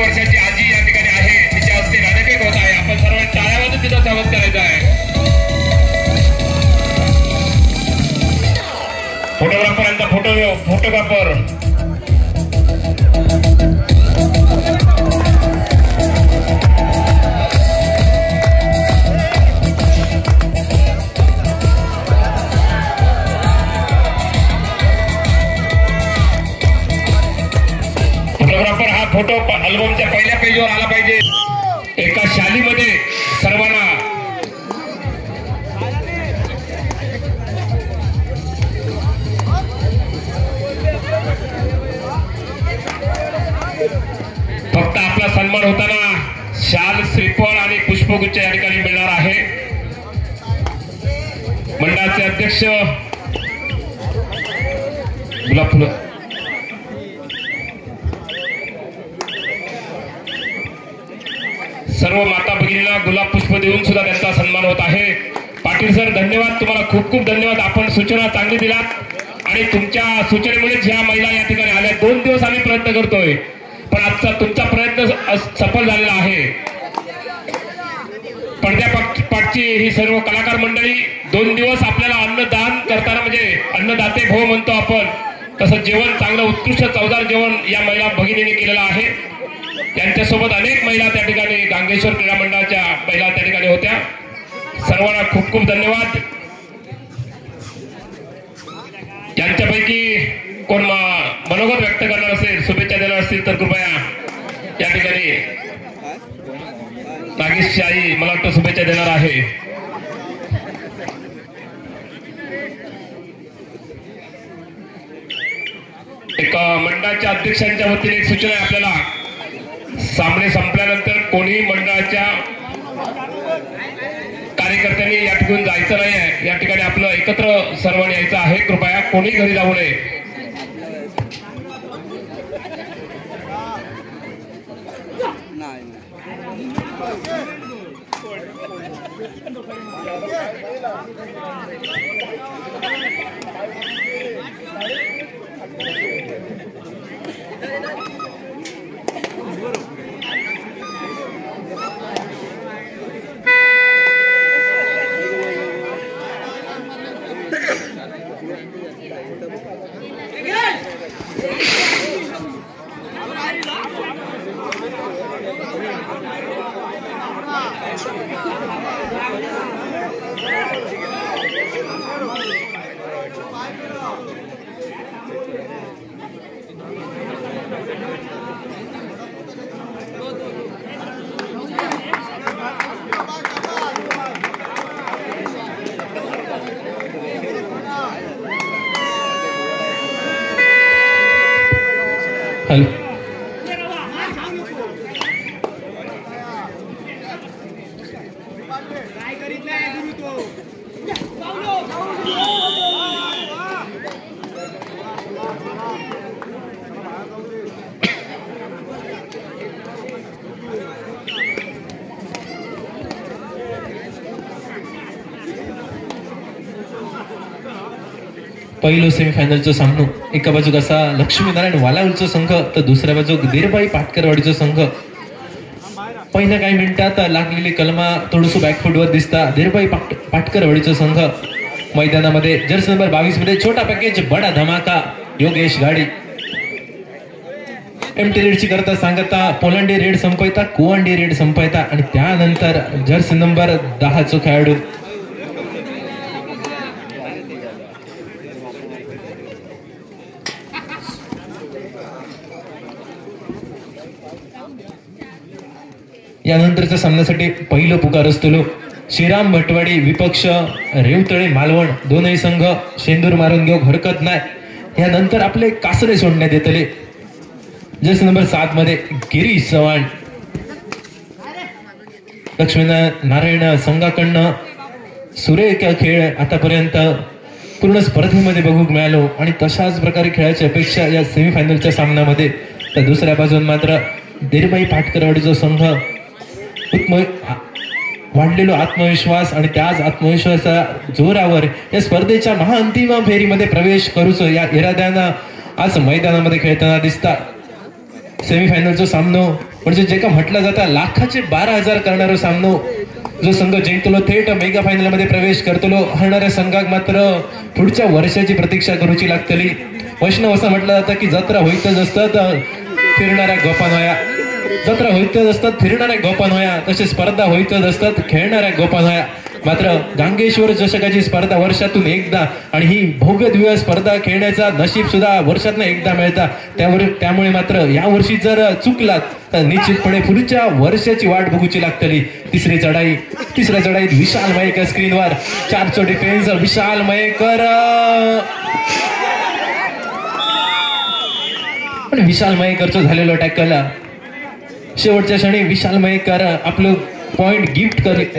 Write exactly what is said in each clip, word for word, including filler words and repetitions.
वर्षाची आजी या ठिकाणी आहे, तिच्या हस्ते नाणेफेक होत आहे. आपण सर्व टाळ्यावरून तिचा स्वागत करायचं आहे. फोटोग्राफरांचा फोटो फोटोग्राफर फोटो अल्बमच्या पहिल्या पेजवर आला पाहिजे. एका शालीमध्ये सर्वांना फक्त आपला सन्मान होताना शाल, श्रीफळ आणि पुष्पगुच्छ या ठिकाणी मिळणार आहे. मंडळाचे अध्यक्ष गुलाब फुलं सर्व माता भगिनीला गुलाब पुष्प देऊन सुद्धा त्यांचा सन्मान होत आहे. पाटील सर धन्यवाद, तुम्हाला खूप खूप धन्यवाद. आपण सूचना चांगली दिलात आणि तुमच्या सूचनेमुळेच ह्या महिला या ठिकाणी आल्या. दोन दिवस आम्ही प्रयत्न करतोय पण आजचा तुमचा प्रयत्न सफल झालेला आहे. पडद्यापाठची ही सर्व कलाकार मंडळी दोन दिवस आपल्याला अन्नदान करताना, म्हणजे अन्नदाते भव म्हणतो आपण तसं जेवण चांगलं उत्कृष्ट चवदार जेवण या महिला भगिनीने केलेलं आहे. त्यांच्यासोबत अनेक महिला त्या ठिकाणी गांगेश्वर क्रीडा मंडळाच्या महिला त्या ठिकाणी होत्या. सर्वांना खूप खूप धन्यवाद. यांच्यापैकी कोण मनोगत व्यक्त करणार असेल, शुभेच्छा देणार असतील तर कृपया या ठिकाणी नागेशची आई मला वाटतं शुभेच्छा देणार आहे. एका मंडळाच्या अध्यक्षांच्या वतीने एक सूचना आहे आपल्याला. सामने संपल्यानंतर कोणीही मंडळाच्या कार्यकर्त्यांनी या ठिकाणी जायचं नाही आहे. या ठिकाणी आपलं एकत्र सर्वांनी यायचं आहे. कृपया कोणी घरी जाऊ नये. पहिलो सेमीफायनलचा सामना एका बाजूक असा लक्ष्मीनारायण वालावलचा संघ तर दुसऱ्या बाजूक दिरबाई पाटकरवाडीचा संघ. पहिल्या काही मिनिटात लागलेली कलमा थोडस बॅकफूटवर दिसता दिरबाई पाट पाटकरवाडीचा संघ मैदानामध्ये. जर्सी नंबर बावीस मध्ये छोटा पॅकेज बडा धमाका योगेश गाडी एमटी रेडची करता सांगता पोलंडी रेड संपवता कोवंडी रेड संपवता आणि त्यानंतर जर्सी नंबर दहाचा खेळाडू यानंतरच्या सामन्यासाठी पहिलं पुकार असतो. श्रीराम भटवाडी विपक्ष रेवतळे मालवण दोनही संघ शेंदूर मारून घेऊ हरकत नाही. यानंतर आपले कासरे सोडण्यात येतले. जर्सी नंबर सात मध्ये गिरीश चव्हाण लक्ष्मीनारायण संघाकडनं सुरेख खेळ आतापर्यंत पूर्ण स्पर्धेमध्ये बघू मिळालो आणि तशाच प्रकारे खेळाची अपेक्षा या सेमीफायनलच्या सामन्यामध्ये. तर दुसऱ्या बाजून मात्र दिरबाई पाटकरवाडीचा संघ उत्म वाढलेलो आत्मविश्वास आणि त्याच आत्मविश्वासाच्या जोरावर या स्पर्धेच्या महाअंतिम फेरीमध्ये प्रवेश करूच या इराद्यानं आज मैदानामध्ये खेळताना दिसतात. सेमीफायनलचो सामनो म्हणजे जेका म्हटला जाता लाखाचे बारा हजार करणारो सामनो जो संघ जिंकतलो थेट मेगा फायनल मध्ये प्रवेश करतलो। हरणाऱ्या संघाक मात्र पुढच्या वर्षाची प्रतीक्षा करूची लागतली। वैष्णव असं म्हटलं जातं की जत्रा होईतच असतात फिरणाऱ्या गोपानोया, जत्रा होईतच असतात फिरणाऱ्या गोपानोया, तसे स्पर्धा होईतच असतात खेळणाऱ्या गोपानोया। मात्र गांगेश्वर चषकाची स्पर्धा वर्षातून एकदा आणि ही भव्यदिव्य स्पर्धा खेळण्याचा नशीब सुद्धा वर्षातून एकदा मिळता, त्यावर त्यामुळे मात्र या वर्षी जर चुकलात तर निश्चितपणे पुढच्या वर्षाची वाट बघूची लागतली। तिसरी चढाई, तिसऱ्या चढाईत विशाल मयेकर स्क्रीनवर, चारचो डिफेन्स विशाल मयेकर, पण विशाल मयेकरचं झालेलं टॅकल शेवटच्या क्षणी विशाल मयेकर आपलं पॉइंट गिफ्ट करत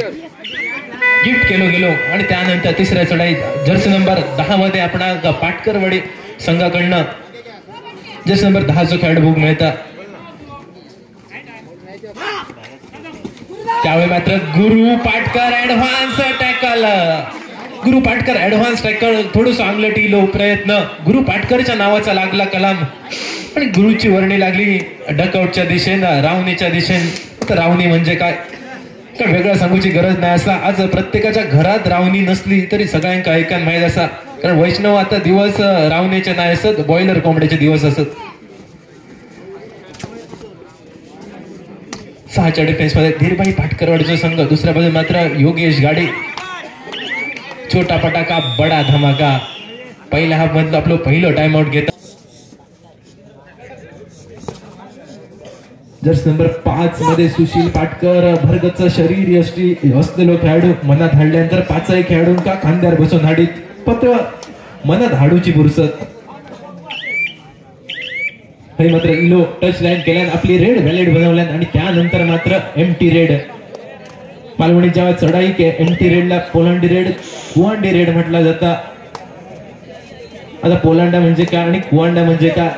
गिफ्ट केलो गेलो। आणि त्यानंतर तिसऱ्या चढाईत जर्सी नंबर दहा मध्ये आपण पाटकरवाडी संघाकडनं जर्सी नंबर दहा जो खेळाडू मिळता त्यावेळी मात्र गुरु पाटकर ऍडव्हान्स टॅकल, गुरु पाटकर ऍडव्हान्स टॅकल, थोडं चांगलं टीलो प्रयत्न, गुरु पाटकरच्या नावाचा लागला कलाम पण गुरुची वर्णी लागली डकआउटच्या दिशेनं रावणीच्या दिशेनं। तर रावणी म्हणजे काय वेगळं सांगूची गरज नाही असा आज प्रत्येकाच्या घरात रावणी नसली तरी सगळ्यांना ऐकायला माहीत असा, कारण वैष्णव आता दिवस रावणीचे नाही असत बॉयलर कोंबड्याचे दिवस असत। सहाच्या डिफेन्स मध्ये धीरबाई पाटकरवाडीचा संघ, दुसऱ्या बाजूला मात्र योगेश गाडे, छोटा पटाका बडा धमाका, पहिला हाफ मधलं आपलं पहिलं टाइम आउट घेता जर्सी नंबर पाच मध्ये सुशील पाटकर, भरगतचं शरीर असलेलो खेळाडू मनात हाडल्यानंतर पाचही खेळाडूंका खांद्यावर बसून हाडीत पत्र मनात हाडूची बुरसत हे मात्र इलो टच लाईन केल्यान आपली रेड व्हॅलिड बनवल्यान आणि त्यानंतर मात्र एमटी रेड मालवणी जेव्हा चढाई के एमटी रेडला पोलंडी रेड कुवांडी रेड म्हटला जाता। आता पोलंडा म्हणजे काय आणि कुवांडा म्हणजे काय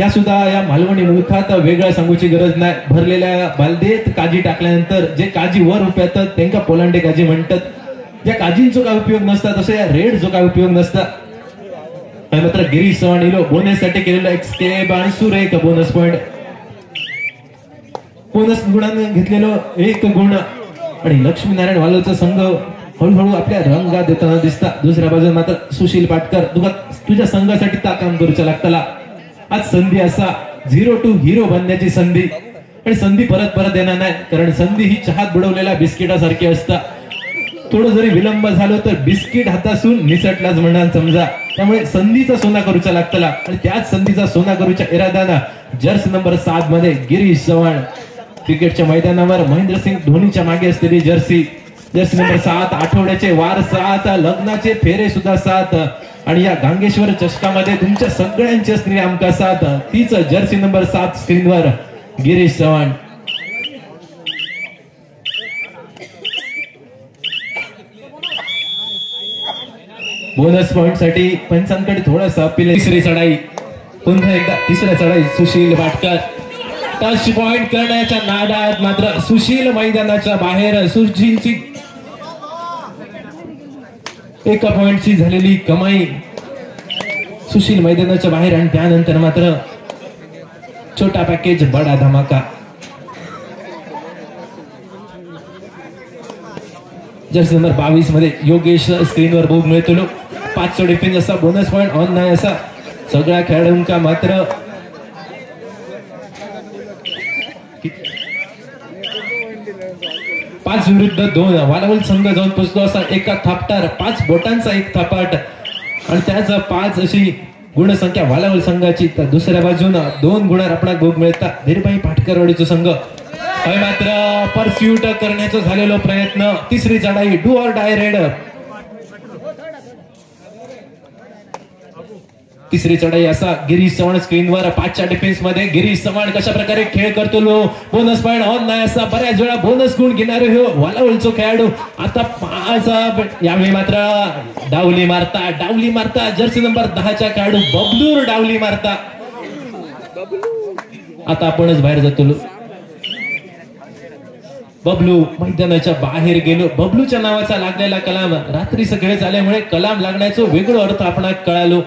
या सुद्धा या मालवणी मुलखात वेगळ्या सांगूची गरज नाही। भरलेल्या बालदेत काजी टाकल्यानंतर जे काजी वर उप्यातात त्यांना पोलांडे काजी म्हणतात। या काजींचा काय उपयोग नसता तसे या रेड जो काय उपयोग नसता। मात्र गिरीश चव्हाण इलो बोनससाठी केलेला एक स्टेप आणि सुरेख बोनस पॉइंट, बोनस गुणानं घेतलेलो एक गुण आणि लक्ष्मीनारायण वालोचा संघ हळूहळू आपल्या रंगा देताना दिसता। दुसऱ्या बाजूला मात्र सुशील पाटकर तुका तुझ्या संघासाठी ता काम करूचा लागताला। आज संधी असा झिरो टू हिरो बनण्याची संधी आणि संधी परत परत येणार नाही, कारण संधी ही चहात बुडवलेल्या बिस्किटासारखी असता, थोडं जरी विलंब झालो तर बिस्किट हातासून निसटलाच म्हणून समजा। त्यामुळे संधीचा सोना करूचा लागतला आणि त्याच संधीचा सोना करूच्या इरादाना जर्सी नंबर सात मध्ये गिरीश चव्हाण, क्रिकेटच्या मैदानावर महेंद्रसिंग धोनीच्या मागे असलेली जर्सी, जर्सी नंबर सात, आठवड्याचे वार सात, लग्नाचे फेरे सुद्धा सात आणि या गांगेश्वर चषकामध्ये तुमच्या सगळ्यांची स्त्री आमका साथ, तीच जर्सी नंबर सात स्क्रीनवर गिरीश चव्हाण। बोनस पॉइंट साठी पंचांकडे थोडासा अपील। तिसरी चढाई पुन्हा एकदा तिसऱ्या चढाई सुशील पाटकर टच पॉइंट करण्याच्या नादात मात्र सुशील मैदानाच्या बाहेर, सुशीलची एका पॉइंटची झालेली कमाई सुशील मैदानाच्या बाहेर आणि त्यानंतर मात्र छोटा पॅकेज बडा धमाका। जर्सी नंबर बावीस मध्ये योगेश स्क्रीनवर भोग मिळतो, पाचशे डिफेन्स असा बोनस पॉइंट ऑन नाही असा सगळ्या खेळाडूंका मात्र पाच विरुद्ध दोन वालावल संघ जाऊन पोचलो असा एका थापटार, पाच बोटांचा एक थापाट आणि त्याचा पाच अशी गुणसंख्या वालावल संघाची। तर दुसऱ्या बाजून दोन गुणार आपला गोग मिळता धीरबाई पाटकरवाडीचा संघ, हे मात्र परस्यूट करण्याचा झालेला प्रयत्न। तिसरी चढाई डू ऑर डाय रेड, तिसरी चढाई असा गिरीश चव्हाण स्क्रीनवर, पाचच्या डिफेन्स मध्ये गिरीश चव्हाण कशा प्रकारे खेळ करतो लो, बोनस पॉइंट ऑन नाही असा बऱ्याच वेळा बोनस गुण घेणारे हो वालावलचो खेळाडू। आता पाच यावेळी मात्र डावली मारता, डावली मारता जर्सी नंबर दहाच्या खेळाडू बबलूर डावली मारता, आता आपणच बाहेर जातो लो। बबलू मैदानाच्या बाहेर गेलो, बबलूच्या नावाचा लागलेला कलाम, रात्री सगळे झाल्यामुळे कलाम लागण्याचं वेगळं अर्थ आपण कळालो।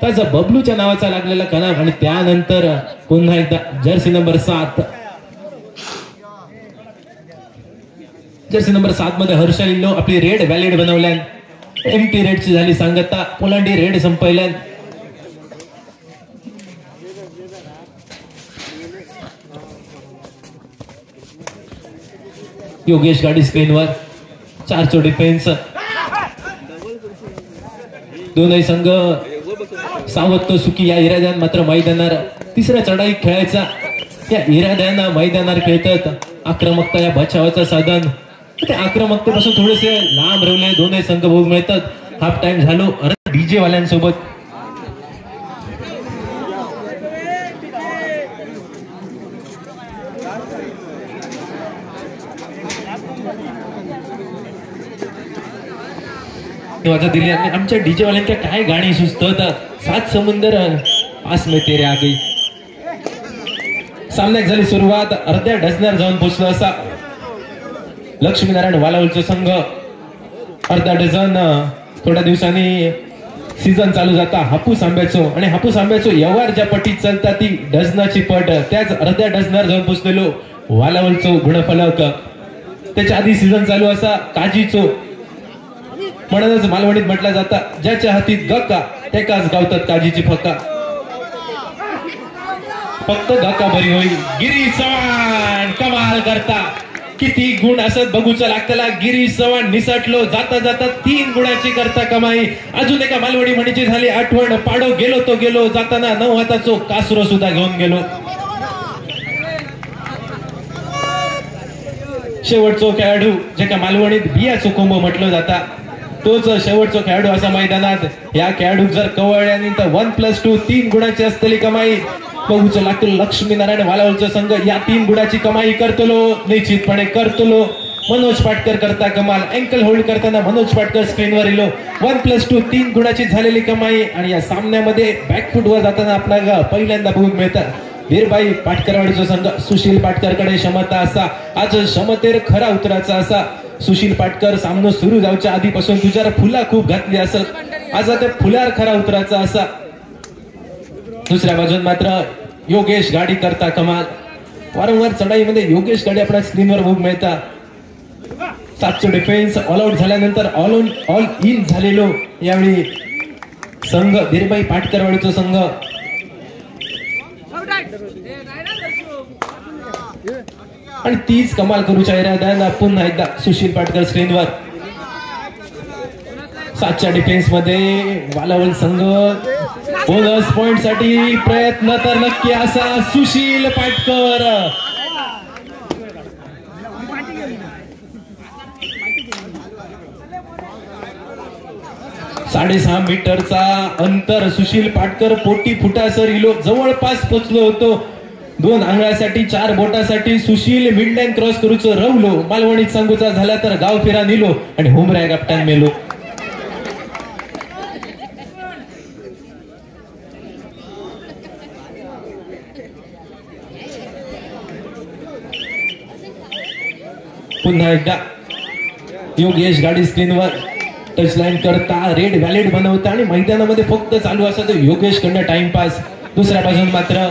त्याचा बबलूच्या नावाचा लागलेला कणा आणि त्यानंतर पुन्हा एकदा जर्सी नंबर सात जर्सी नंबर सात मध्ये हर्षल इल्लो आपली रेड व्हॅलिड बनवल्यान एमटी रेड ची झाली सांगता पोलांडी रेड संपल्यान योगेश गाडी स्क्रीनवर चार चो डिफेन्स दोनों संघ सावध तो सुखी या इराद्यान मात्र मैदानार तिसरा चढाई खेळायचा या इराद्याना मैदानार खेळतात आक्रमकता या बचावाचं साधन ते आक्रमकतेपासून थोडेसे लांब रवले दोनों संघ भोग मिळतात हाफ टाइम झालो अरे डीजे वाल्यांसोबत दिली आमच्या डीजे वाल्यांच्या काय गाणी सुचतात सात समुंदर पास में तेरे आगे सामन्यात झाली सुरुवात अर्ध्या डझनार जाऊन पोहोचला असा लक्ष्मीनारायण वालावलचा संघ अर्धा डझन थोड्या दिवसांनी सीझन चालू जाता हापूस आंब्याचो आणि हापूस आंब्याचो यवार ज्या पटीत चालता ती डझनाची पट त्याच अर्ध्या डझनार जाऊन पोहोचलेलो वालावलचो गुणफलक त्याच्या आधी सीझन चालू असा काजीचो म्हणूनच मालवणीत म्हटला जाता ज्याच्या हातीत गक्का त्याकाच गावतात काजीची फक्का फक्त गक्का बरी होई गिरी चव्हाण कमाल करता किती गुण असत बघूचा लागतला गिरी चव्हाण निसटलो जाता जाता तीन गुणाची करता कमाई अजून एका मालवणी म्हणीची झाली आठवण पाडो गेलो तो गेलो जाताना नऊ हाताचो कासरो सुद्धा घेऊन गेलो शेवटचो खेळाडू ज्याच्या मालवणीत बियाचो कोंबो म्हटलं जाता तोच शेवटचा खेळाडू असा मैदानात या खेळाडू जर कवळल्याने तर वन प्लस टू तीन गुणाची असलेली कमाई बघूच लागतो लक्ष्मीनारायण वालावलचा संघ या तीन गुणाची कमाई करतलो निश्चितपणे करतलो मनोज पाटकर करता कमाल अँकल होल्ड करताना मनोज पाटकर स्क्रीनवर येलो वन प्लस टू तीन गुणाची झालेली कमाई आणि या सामन्यामध्ये बॅकफुटवर जाताना आपल्याला पहिल्यांदा बघून मिळतं धीरबाई पाटकरवाडीचा संघ सुशील पाटकरकडे क्षमता असा आज क्षमतेर खरा उतराचा असा सुशील पाटकर सामना सुरू जाऊच्या आधीपासून तुझ्यावर फुला खूप घातली असत आज आता फुलार खरा उतराचा असा दुसऱ्या बाजून मात्र योगेश गाडी करता कमाल वारंवार चढाईमध्ये योगेश गाडी आपल्या स्क्रीनवर बघू मिळता सातशे डिफेन्स ऑल आउट झाल्यानंतर ऑल ऑन ऑल इन झालेलो यावेळी संघ धीरबाई पाटकरवाडीचा संघ आणि तीच कमाल करूच्या इराद्यानं पुन्हा एकदा सुशील पाटकर स्क्रीनवर सातच्या डिफेन्स मध्ये वालावल संघ बोनस पॉइंट साठी प्रयत्न तर नक्की असा सुशील पाटकर साडेसहा मीटरचा अंतर सुशील पाटकर पोटी फुटासर इलो जवळपास पोचलो होतो दोन आंगळासाठी चार बोटासाठी सुशील मिडलाईन क्रॉस करूच रवलो मालवणीत सांगूचा झाला तर गाव फिरा निलो आणि होमराय कॅप्टन मेलो पुन्हा एकदा योगेश गाडी स्क्रीनवर टच लाईन करता रेड व्हॅलिड बनवता आणि मैदानामध्ये फक्त चालू असतो योगेश कडनं टाइमपास दुसऱ्या बाजून मात्र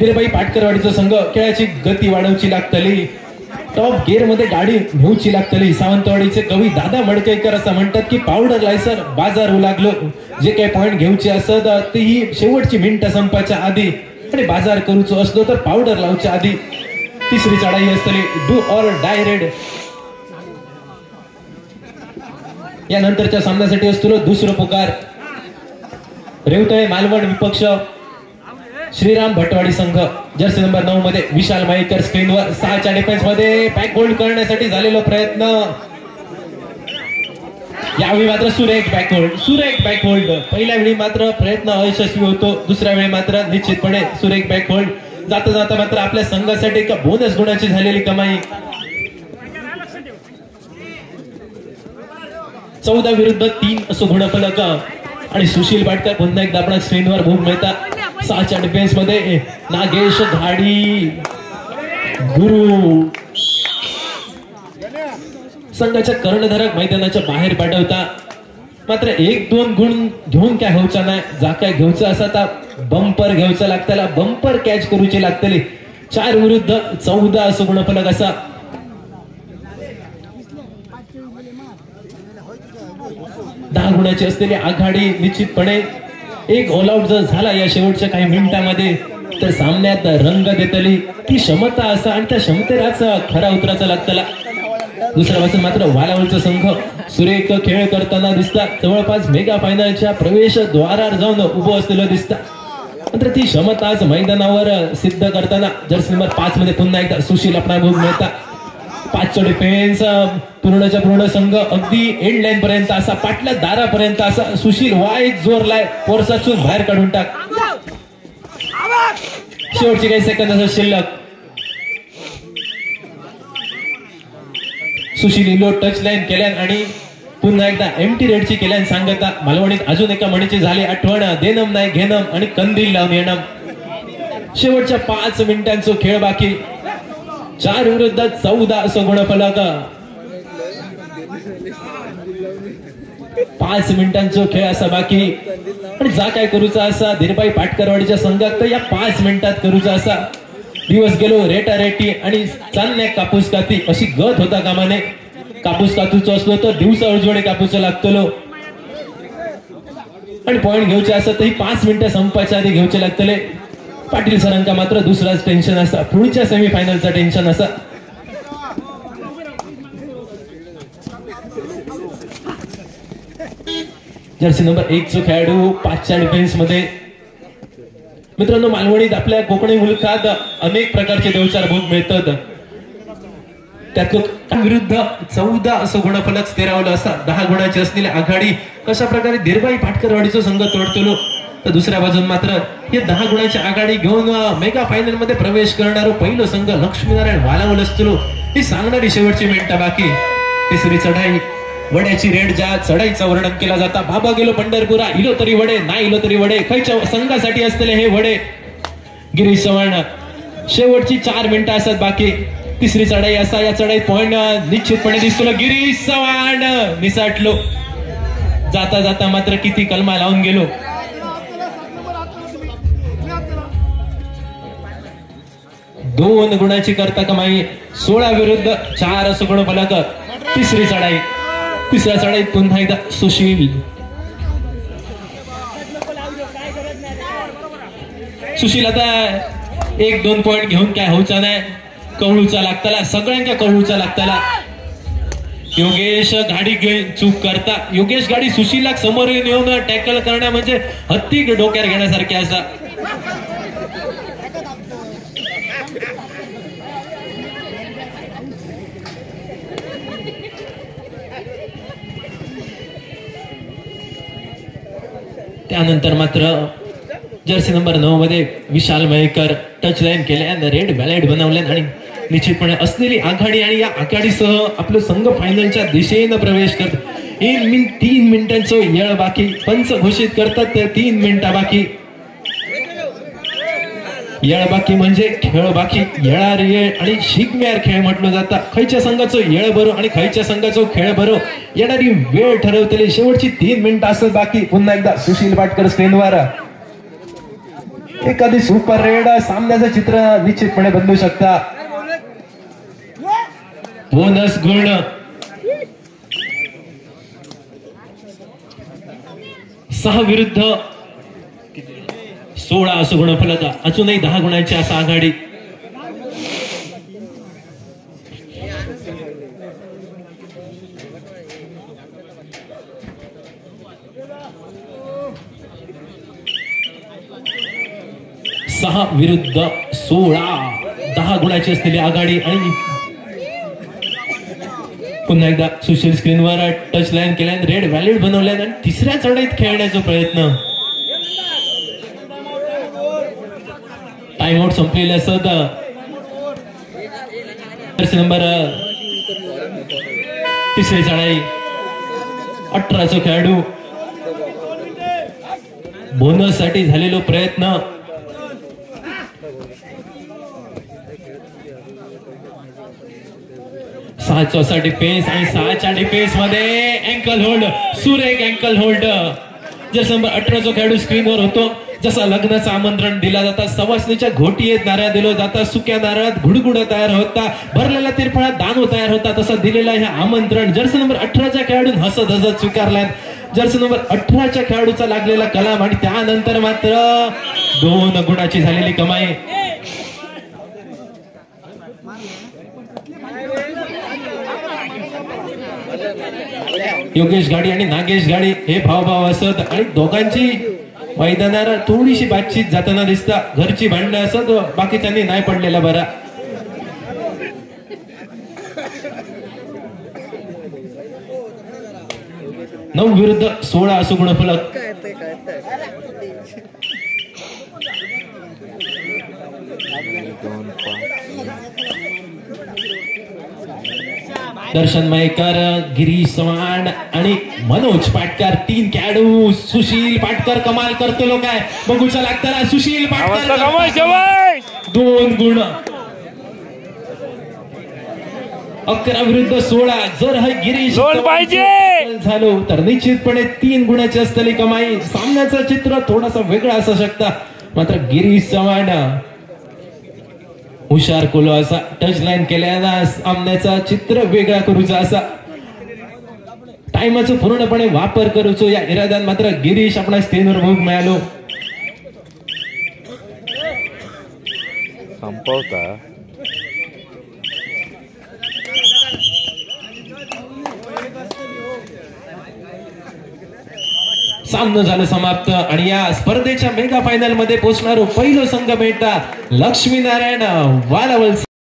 धीरबाई पाटकरवाडीचा संघ खेळाची गती वाढवची लागतली टॉप गिअर मध्ये गाडी घेऊची लागतली सावंतवाडीचे कवी दादा मडकईकर असं म्हणतात की पावडर लायसर बाजार होऊ लागलो जे काही पॉइंट घेऊची असत ती ही शेवटची मिनिटं संपायच्या आधी आणि बाजार करूचो असतो तर पावडर लावच्या आधी तिसरी चढाई असतली डू ऑर डाय रेड यानंतरच्या सामन्यासाठी असतो दुसरा पुकार रेवतळे मालवण विपक्ष श्रीराम भटवाडी संघ जर्सी नंबर नऊ मध्ये विशाल माईकर स्क्रीनवर सहाच्या डिफेन्स मध्ये पॅक होल्ड करण्यासाठी झालेला प्रयत्न यावेळी मात्र सुरेख पॅक होल्ड सुरेख पॅक होल्ड पहिल्या वेळी मात्र प्रयत्न अयशस्वी होतो दुसऱ्या वेळी मात्र निश्चितपणे सुरेख पॅक होल्ड जाता जाता मात्र आपल्या संघासाठी एक बोनस गुणाची झालेली कमाई चौदा विरुद्ध तीन असो गुणफलक आणि सुशील पाटकर पुन्हा एकदा आपण स्क्रीनवर भूम मिळता सहाच्या डिफेन्स मध्ये नागेश घाडी गुरु संघाच्या कर्णधारक मैदानाच्या बाहेर पाठवता मात्र एक दोन गुण घेऊन काय होऊचा नाही, जा काय घेऊचा असा ता बंपर घेऊचा लागतला, बंपर कॅच करूची लागतली। चार विरुद्ध चौदा असो गुणफलक असा दहा गुणाची असलेली आघाडी निश्चितपणे एक ऑल आउट जर झाला या शेवटच्या काही मिनिटांमध्ये तर सामन्यात रंग देतली ती क्षमता असा आणि त्या क्षमतेलाच खरा उतराचा लागतला। दुसऱ्या बाजून मात्र वालावलचा संघ सुरेख खेळ करताना दिसतात, जवळपास मेगा फायनलच्या प्रवेश द्वारावर जाऊन उभं असलेलं दिसतात, मात्र ती क्षमता आज मैदानावर सिद्ध करताना जर्सी नंबर पाच मध्ये पुन्हा एकदा सुशील आपला भोग मिळता। पाचचा डिफेन्स पूर्णच्या पूर्ण संघ अगदी एंड लाईन पर्यंत असा पाटला दारापर्यंत असा सुशील वाईट जोरलाय, कोर्सातून बाहेर काढून टाक। शेवटचे काही सेकंद शिल्लक, सुशील लो टच लाईन केल्यान आणि पुन्हा एकदा एमटी रेडची केल्यान सांगता मालवणीत अजून एका म्हणीची झाली आठवण, देनम नाही घेनम आणि कंदील लावून येणं। शेवटच्या पाच मिनिटांचा खेळ बाकी, चार विरुद्ध चौदा असं गुणफलक, पाच मिनिटांचा खेळ असा बाकी आणि जा काय करूचा असा धीरबाई पाटकरवाडीच्या संघात तर या पाच मिनिटात करूचा असा। दिवस गेलो रेटा रेटी आणि चालण्या कापूस काती अशी गत होता कामाने, कापूस कातूचा असलो तर दिवसा उजवडे कापूसचा लागतलो आणि पॉइंट घेऊचे असत ही पाच मिनिटं संपायच्या आधी घेऊचे लागतले। पाटील सरांका मात्र दुसराच टेन्शन असा, पुढच्या सेमीफायनलचा टेन्शन असा। जर्सी नंबर एक चा खेळाडू पाचच्या डिफेन्स मध्ये। मित्रांनो, मालवणीत आपल्या कोकणी मुलखात अनेक प्रकारचे देवचार भोग मिळतात, त्यातून विरुद्ध चौदा असं गुणफलक स्थिरावलं असा। दहा गुणाची असलेली आघाडी कशा प्रकारे धीरबाई पाटकरवाडीचा संघ तोडतलो तर दुसऱ्या बाजून मात्र हे दहा गुणाची आघाडी घेऊन मेगा फायनल मध्ये प्रवेश करणारो पहिलो संघ लक्ष्मीनारायण वालावल असतो। ही सांगणारी शेवटची मिनिटं बाकी, तिसरी चढाई, वड्याची रेड ज्या चढाईचा वर्णन केला जाता, बाबा गेलो पंढरपुरा इलो तरी वडे नाही इलो तरी वडे, खैच्या संघासाठी असलेले हे वडे। गिरीश चव्हाण, शेवटची चार मिनिटं असत बाकी, तिसरी चढाई असा, या चढाईत पॉईंट निश्चितपणे दिसतो। गिरीश चव्हाण निसटलो जाता जाता, मात्र किती कलमा लावून गेलो। दोन गुणाची करता कमाई, सोळा विरुद्ध चार असं गुण फलक, तिसरी चढाई। तिसऱ्या चढाईत पुन्हा एकदा सुशील, सुशील आता एक दोन पॉइंट घेऊन काय होऊचा नाही, कवळूचा लागताला, सगळ्यांच्या कवळूचा लागताला। योगेश गाडी घेऊन चूक करता, योगेश गाडी सुशीलला समोर येऊन टॅकल करण्या म्हणजे हत्ती डोक्यावर घेण्यासारखे असा। त्यानंतर मात्र जर्सी नंबर नऊ मध्ये विशाल मयेकर टच लाईन केल्या, रेड बॅलेट बनवल्या आणि निश्चितपणे असलेली आघाडी आणि या आघाडीसह आपलं संघ फायनलच्या दिशेनं प्रवेश करत। एक मिनिट तीन मिनिटांचं वेळ बाकी, पंच घोषित करतात ते तीन मिनिटं बाकी, येळ बाकी म्हणजे खेळ बाकी, येळार येळ आणि शिकम्यार खेळ म्हटलं जातं। खैच्या संघाचं येळ भरो आणि खैच्या संघाचं खेळ भरो येणारी वेळ ठरवतेली। शेवटची तीन मिनिटं असत बाकी, पुन्हा एकदा सुशील पाटकर स्क्रीनवर। एखादी सुपर रेड सामन्याचं चित्र निश्चितपणे बदलू शकता। बोनस गुण, सहा विरुद्ध सोळा असं गुणफलक, अजूनही दहा गुणांची असं आघाडी। सहा विरुद्ध सोळा दहा गुणाची असलेली आघाडी आणि पुन्हा एकदा सुशील स्क्रीनवर टच लाईन केल्या, रेड व्हॅलिड बनवल्या आणि तिसऱ्या चढाईत खेळण्याचा प्रयत्न। टाइमआउट संपलेले असत, नंबर तिसरी चढाई, अठराचा खेळाडू, बोनस साठी झालेलो प्रयत्न। सहा चौसा डिफेन्स आणि सहाच्या डिफेन्स मध्ये अँकल होल्ड, सुरेख अँकल होल्ड. जसा नंबर अठरा जो खेळाडू स्क्रीनवर होतो, जसा लग्नाचं आमंत्रण दिला जाता, सवासणीच्या घोटी येत नाऱ्या दिलो जाता, सुक्या नारळात घुडगुड तयार होता, भरलेला तिरफळा दानू तयार होता, तसा दिलेला हे आमंत्रण जर्सी नंबर अठरा च्या खेळाडून हसत हसत स्वीकारलात. जर्सी नंबर अठरा च्या खेळाडूचा लागलेला कलाम आणि त्यानंतर मात्र दोन गुणाची झालेली कमाई. योगेश गाडी आणि नागेश गाडी हे भावभाव असत आणि दोघांची मैदानावर थोडीशी बातचीत जाताना दिसता. घरची भांडणं असत, बाकी त्यांनी नाही पडलेला बरा. नऊ विरुद्ध सोळा असो गुणफलक. दर्शन मयेकर, गिरीश चव्हाण आणि मनोज पाटकर तीन खेळाडू. सुशील पाटकर कमाल करतो लोक आहे, बघूचा लागताना सुशील पाटकर दोन गुण. अकरा विरुद्ध सोळा. जर हा गिरीश झालो तर निश्चितपणे तीन गुणाची असलेली कमाई. सामन्याचं चित्र थोडासा वेगळा असू शकता, मात्र गिरीश चव्हाण हुशार कोलो असा टच लाईन केल्यानं सामन्याचा चित्र वेगळा करूचा, असा टाइमचा पूर्णपणे वापर करूचो या इराद्यान मात्र गिरीश आपला स्टेनवर भोग मिळालो. संपवता सामना झाला समाप्त आणि या स्पर्धेच्या मेगा फायनल मध्ये पोहोचणारो पहिलो संघ भेटला लक्ष्मीनारायण वालावल.